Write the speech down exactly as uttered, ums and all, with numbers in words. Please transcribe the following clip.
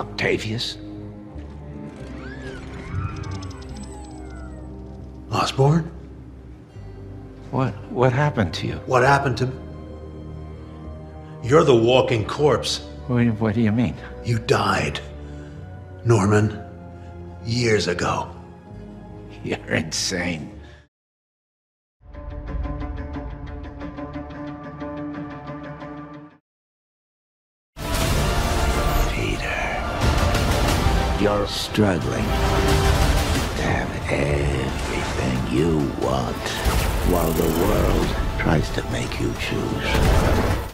Octavius? Osborne? What, what happened to you? What happened to me? You're the walking corpse. What, what do you mean? You died, Norman, years ago. You're insane. You're struggling to have everything you want while the world tries to make you choose.